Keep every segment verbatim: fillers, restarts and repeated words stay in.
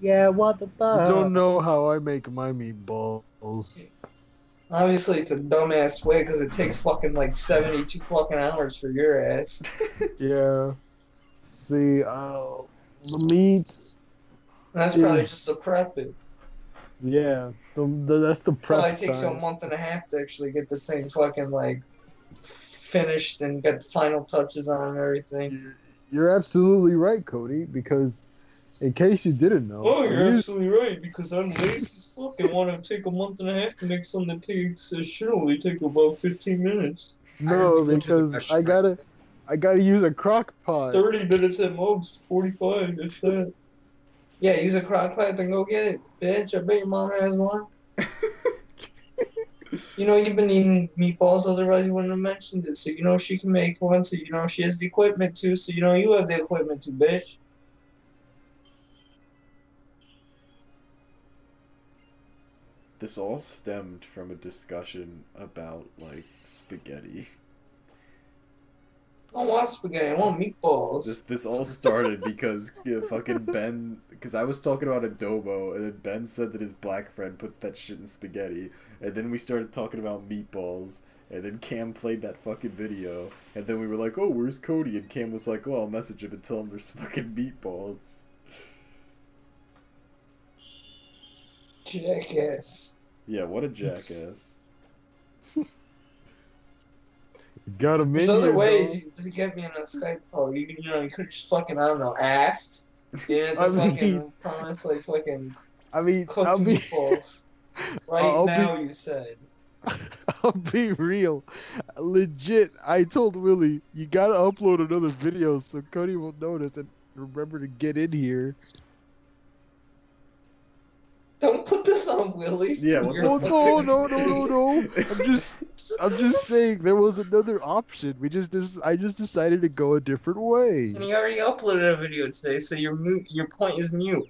Yeah, what the fuck? I don't know how I make my meatballs. Obviously, it's a dumbass way because it takes fucking like seventy-two fucking hours for your ass. Yeah. See, uh, the meat. That's is... probably just the prep it. Yeah, the, the, that's the prep. Probably takes time. a month and a half to actually get the thing fucking like finished and get the final touches on and everything. You're absolutely right, Cody, because. In case you didn't know. Oh, you're absolutely right, because I'm lazy as fuck and want to take a month and a half to make something that takes, uh, should only take about fifteen minutes. No, because I gotta, I gotta use a crock pot. thirty minutes at most, forty-five, that's that. Yeah, use a crock pot, then go get it, bitch. I bet your mom has one. You know, you've been eating meatballs, otherwise you wouldn't have mentioned it. So, you know, she can make one, so, you know, she has the equipment too, so, you know, you have the equipment too, bitch. This all stemmed from a discussion about, like, spaghetti. I don't want spaghetti, I want meatballs. This this all started because you know, fucking Ben... Because I was talking about adobo, and then Ben said that his black friend puts that shit in spaghetti. And then we started talking about meatballs, and then Cam played that fucking video. And then we were like, oh, where's Cody? And Cam was like, oh, I'll message him and tell him there's fucking meatballs. Jackass. Yeah, what a jackass. Got a million. There's other ways you to get me on a Skype call. You, you know, you could just fucking, I don't know, asked. You didn't have to I fucking mean, promise, like, fucking I mean, cooked I'll meatballs. Be, right I'll now, be, you said. I'll be real. Legit, I told Willie, you gotta upload another video so Cody will notice and remember to get in here. Don't put this on Willie. Yeah. What no, the no, no, no, no, no. I'm just, I'm just saying there was another option. We just, I just decided to go a different way. And he already uploaded a video today, so your mute, your point is mute.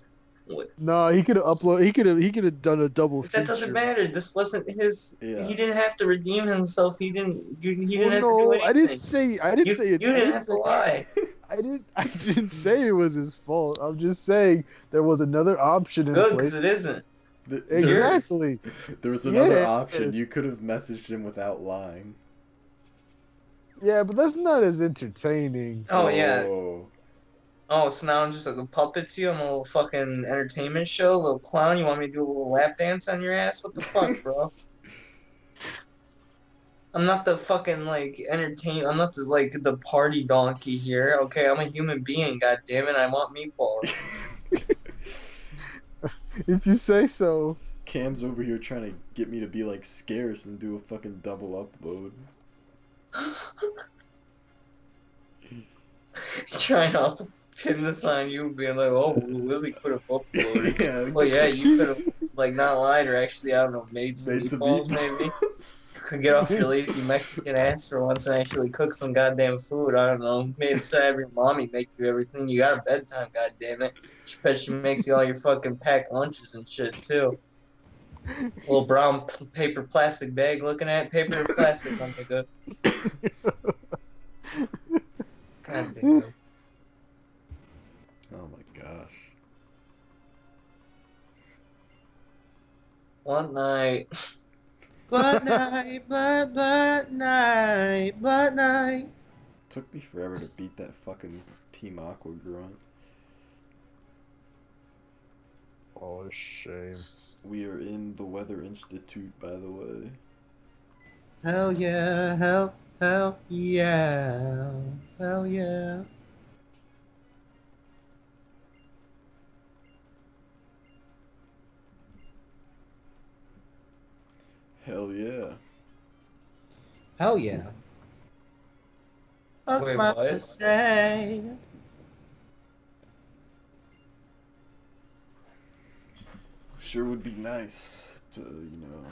What? No, he could have uploaded. He could have. He could have done a double. But that doesn't matter. This wasn't his. Yeah. He didn't have to redeem himself. He didn't. You, he didn't well, have no, to do anything. I didn't say. I didn't you, say it. You didn't, didn't have say, to lie. I didn't. I didn't say it was his fault. I'm just saying there was another option. In Good, because it isn't. The, exactly. There was another yeah. option. You could have messaged him without lying. Yeah, but that's not as entertaining. Oh, oh. yeah. Oh, so now I'm just like a puppet to you? I'm a little fucking entertainment show? A little clown? You want me to do a little lap dance on your ass? What the fuck, bro? I'm not the fucking, like, entertain... I'm not the, like, the party donkey here, okay? I'm a human being, goddammit. I want meatballs. If you say so. Cam's over here trying to get me to be, like, scarce and do a fucking double upload. Trying also... Pin this on you being like, oh, Willie could have uploaded. Yeah, well, yeah, you could have, like, not lied or actually, I don't know, made some made meatballs, some maybe. You could get off your lazy Mexican ass for once and actually cook some goddamn food. I don't know. Maybe have your mommy make you everything. You got a bedtime, goddammit. She bet she makes you all your fucking packed lunches and shit, too. A little brown paper plastic bag looking at. Paper and plastic, I'm good. Goddamn. Oh my gosh. One night. Black night, black, black night, black night. Took me forever to beat that fucking Team Aqua grunt. Oh, what a shame. We are in the Weather Institute, by the way. Hell yeah, hell, hell yeah, hell yeah. Hell yeah. Hell yeah. Fuck my pussy. Sure would be nice to, you know,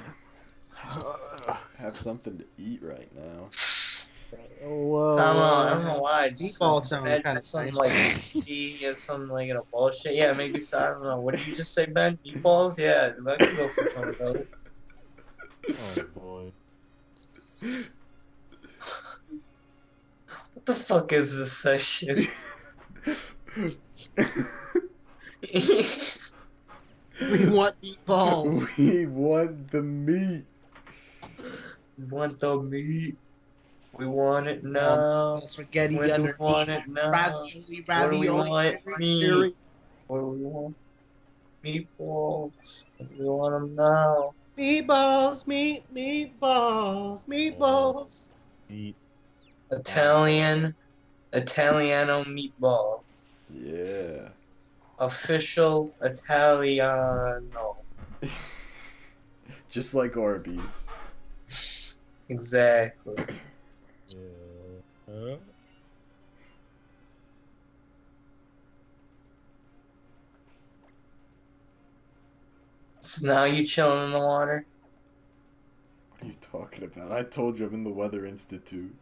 have something to eat right now. Whoa. I don't know, I don't know why. I just imagine kind of something like tea or something like in a bullshit. Yeah, maybe so. I don't know. What did you just say, Ben? Meatballs? Yeah, I can go for some of those. Oh boy. What the fuck is this session? We want meatballs. We want the meat. We want the meat. We want it now. Spaghetti when under we want meat. It now. Ravioli, ravioli, we want meat. What do we want? Meatballs. We want them now. Meatballs, meat, meatballs, meatballs. Meat. Italian, Italiano meatballs. Yeah. Official Italiano. Just like Arby's. Exactly. Yeah. So now you chilling in the water? What are you talking about? I told you I'm in the Weather Institute.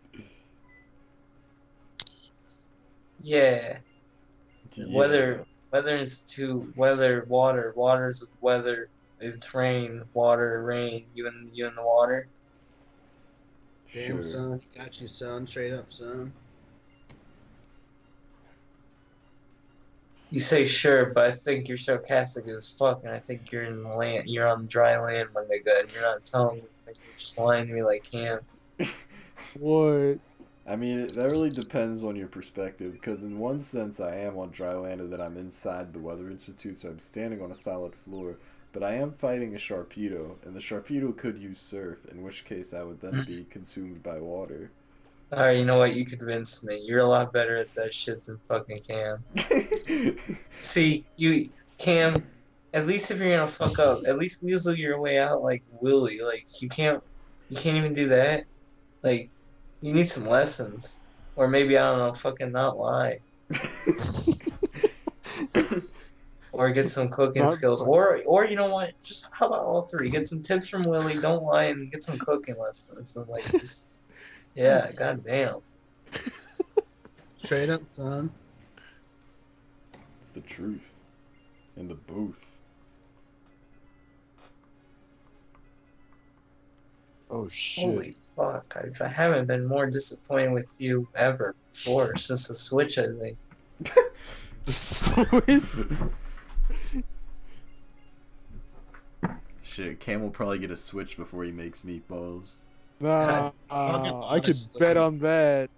Yeah. yeah. Weather Weather Institute, weather, water, waters of weather, it's rain, water, rain, you in you in the water. Damn sure. Son, got you son, straight up son. You say sure, but I think you're sarcastic as fuck, and I think you're in the land. You're on dry land, my nigga. And you're not telling me. You're just lying to me like him. What? I mean, that really depends on your perspective. Because in one sense, I am on dry land, and that I'm inside the Weather Institute, so I'm standing on a solid floor. But I am fighting a Sharpedo, and the Sharpedo could use surf, in which case I would then be consumed by water. All right, you know what? You convinced me. You're a lot better at that shit than fucking Cam. See, you Cam. At least if you're gonna fuck up, at least weasel your way out like Willie. Like you can't, you can't even do that. Like you need some lessons, or maybe I don't know, fucking not lie, or get some cooking not skills, or or you know what? Just how about all three? Get some tips from Willie. Don't lie and get some cooking lessons. And like just. Yeah, goddamn. Straight up, son. It's the truth. In the booth. Oh, shit. Holy fuck. I, I haven't been more disappointed with you ever before since the Switch, I think. The Switch? Shit, Cam will probably get a Switch before he makes meatballs. No, uh, I could bet on that.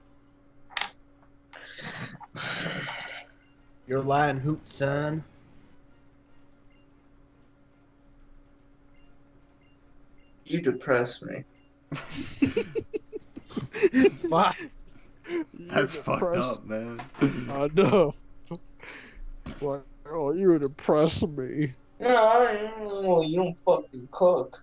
You're lying, hoot, son. You depress me. Fuck. That's fucked up, man. I know. Like, oh, you depress me. No, I don't, you don't fucking cook.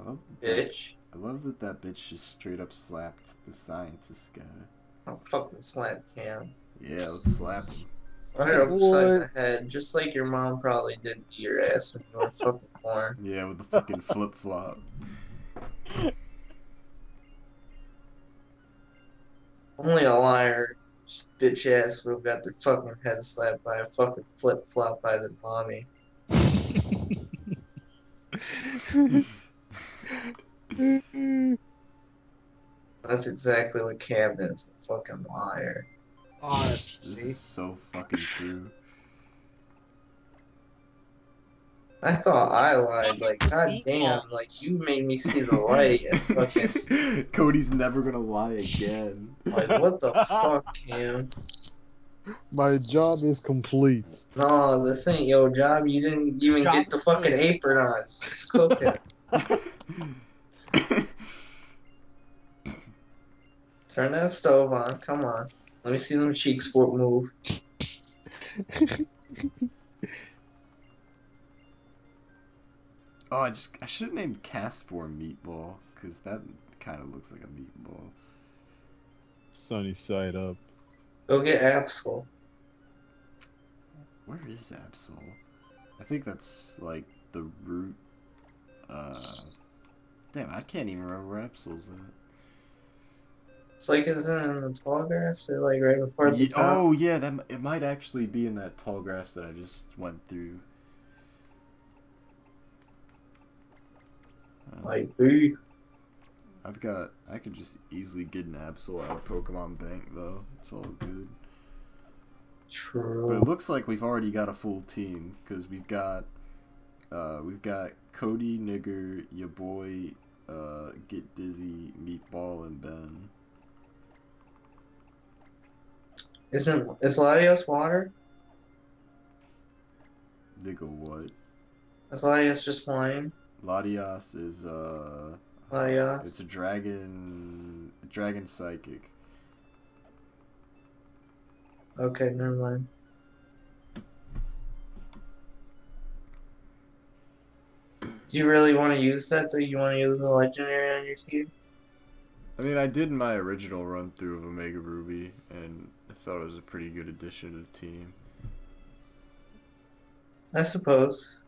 I love that, bitch. I love that that bitch just straight up slapped the scientist guy. I'll fucking slap Cam. Yeah, let's slap him. Right hey, upside the head, just like your mom probably did to your ass when you were fucking born. Yeah, with the fucking flip flop. Only a liar, bitch ass would have got their fucking head slapped by a fucking flip flop by their mommy. That's exactly what Cam is, a fucking liar. Honestly. This is so fucking true. I thought I lied, like, goddamn, like, you made me see the light and fucking... Cody's never gonna lie again. Like, what the fuck, Cam? My job is complete. No, this ain't your job, you didn't even job get the fucking apron on. It's cooking. Turn that stove on, come on. Let me see them cheeks for move. Oh, I just I should have named Castform Meatball, because that kind of looks like a meatball. Sunny side up. Go get Absol. Where is Absol? I think that's like the root. Uh, damn, I can't even remember where Absol's at. It's like it's in the tall grass, or like right before the yeah, top. Oh yeah, that it might actually be in that tall grass that I just went through. Um, like, dude. I've got. I could just easily get an Absol out of Pokemon Bank though. It's all good. True. But it looks like we've already got a full team, because we've got uh, we've got Cody, Nigger, your boy, uh, Get Dizzy, Meatball, and Ben. Isn't is Latias water? Nigga, what? Is Latias just flying? Latias is uh. Latias. It's a dragon. Dragon psychic. Okay, never mind. Do you really want to use that? Do you want to use the legendary on your team? I mean, I did my original run through of Omega Ruby, and I thought it was a pretty good addition to the team. I suppose.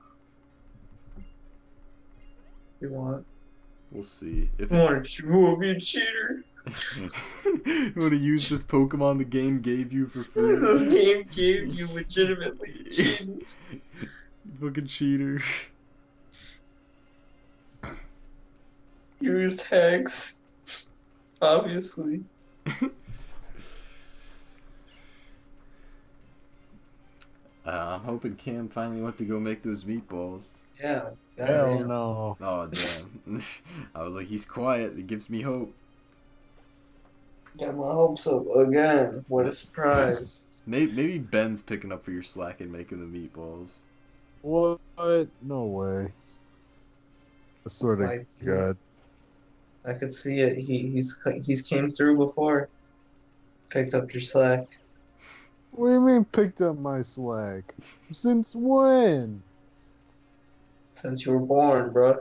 If you want. We'll see. If you won't be a cheater. You want to use this Pokemon the game gave you for free? The game gave you legitimately. You fucking cheater. You used Hex. Obviously. Uh, I'm hoping Cam finally went to go make those meatballs. Yeah. Hell no. Oh, damn. I was like, he's quiet. It gives me hope. Got my hopes up again. What a surprise. Maybe, maybe Ben's picking up for your slack and making the meatballs. What? No way. I swear to God. I could see it. He, he's he's came through before. Picked up your slack. What do you mean picked up my slack? Since when? Since you were born, bro.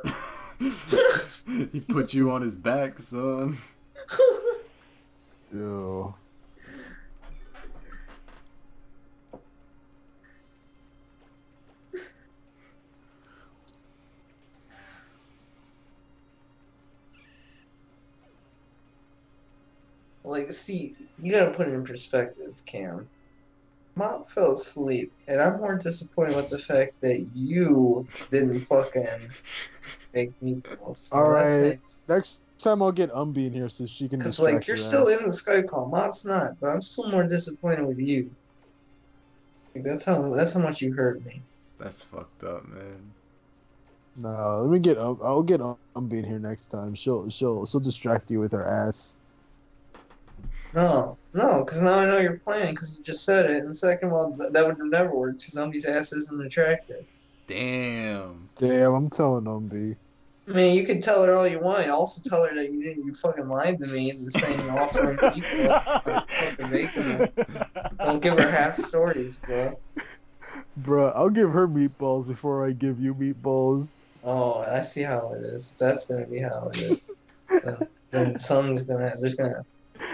He put you on his back, son. Yo. Like, see, you gotta put it in perspective, Cam. Mop fell asleep, and I'm more disappointed with the fact that you didn't fucking make me. So alright, next time I'll get Umby in here so she can. Because, like, you're your still ass. in the Skype call. Mop's not, but I'm still more disappointed with you. Like, that's how that's how much you hurt me. That's fucked up, man. No, let me get. Um, I'll get Umby in here next time. She'll she'll she'll distract you with her ass. No, no, because now I know you're playing because you just said it. And second of all, that would never work because Umbi's ass isn't attractive. Damn. Damn, I'm telling Umbi. I mean, you can tell her all you want. Also tell her that you didn't. You fucking lied to me and saying offering people fucking making it. Don't give her half stories, bro. Bruh, I'll give her meatballs before I give you meatballs. Oh, I see how it is. That's gonna be how it is. Then, then someone's gonna. There's gonna.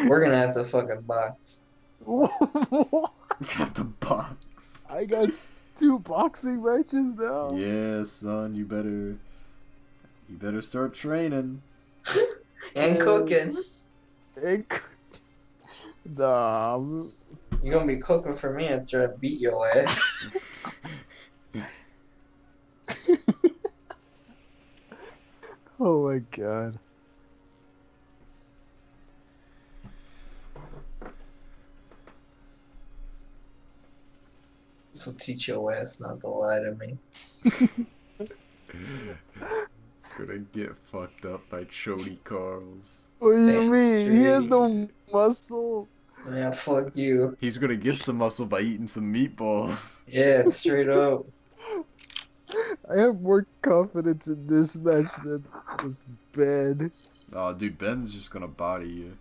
We're gonna have to fucking box. Got the box. I got two boxing matches now. Yeah, son, you better, you better start training and cooking. And nah, I'm... you're gonna be cooking for me after I beat your ass. Oh my God. This will teach your ass not to lie to me. It's gonna get fucked up by Chody Carls. What do you mean? He has no muscle. Yeah, fuck you. He's gonna get some muscle by eating some meatballs. Yeah, straight up. I have more confidence in this match than was Ben. Oh, dude, Ben's just gonna body you.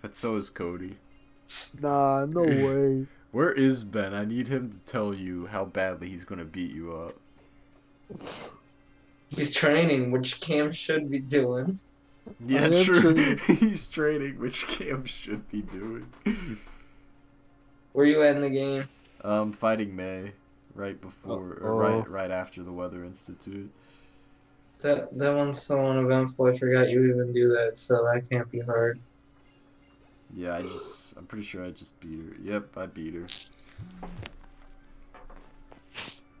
But so is Cody. Nah, no way. Where is Ben? I need him to tell you how badly he's gonna beat you up. He's training, which Cam should be doing. Yeah, true. Training. He's training, which Cam should be doing. Where you at in the game? Um, fighting May, right before, oh, or right, right after the Weather Institute. That that one's so uneventful. I forgot you even do that, so that can't be hard. Yeah, I just, I'm pretty sure I just beat her. Yep, I beat her.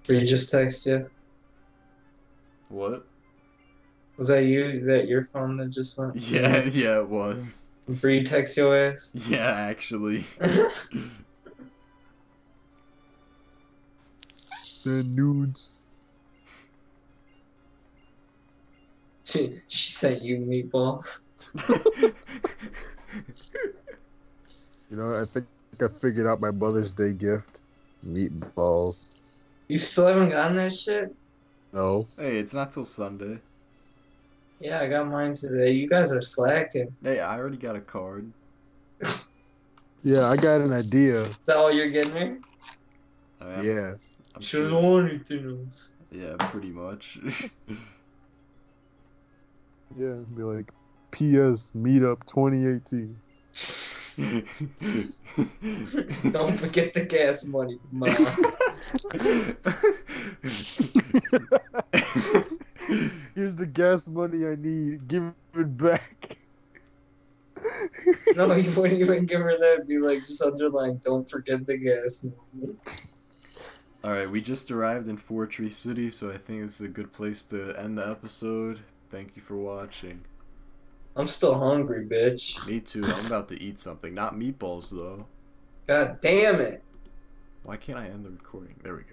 Did you just text you? What? Was that you, that your phone that just went? Yeah, yeah, it was. Did you text your ass? Yeah, actually. send nudes. She, she sent you meatballs. You know, I think I figured out my Mother's Day gift. Meatballs. You still haven't gotten that shit? No. Hey, it's not till Sunday. Yeah, I got mine today. You guys are slacking. Hey, I already got a card. Yeah, I got an idea. Is that all you're getting her? I mean, yeah. She doesn't want anything else. Yeah, pretty much. Yeah, it'd be like, P S Meetup twenty eighteen. Don't forget the gas money, Mom. Here's the gas money I need. Give it back. No, you wouldn't even give her that. It'd be like, just underline, don't forget the gas money. Alright, we just arrived in Fortree City, so I think it's a good place to end the episode. Thank you for watching. I'm still hungry, bitch. Me too. I'm about to eat something. Not meatballs, though. God damn it. Why can't I end the recording? There we go.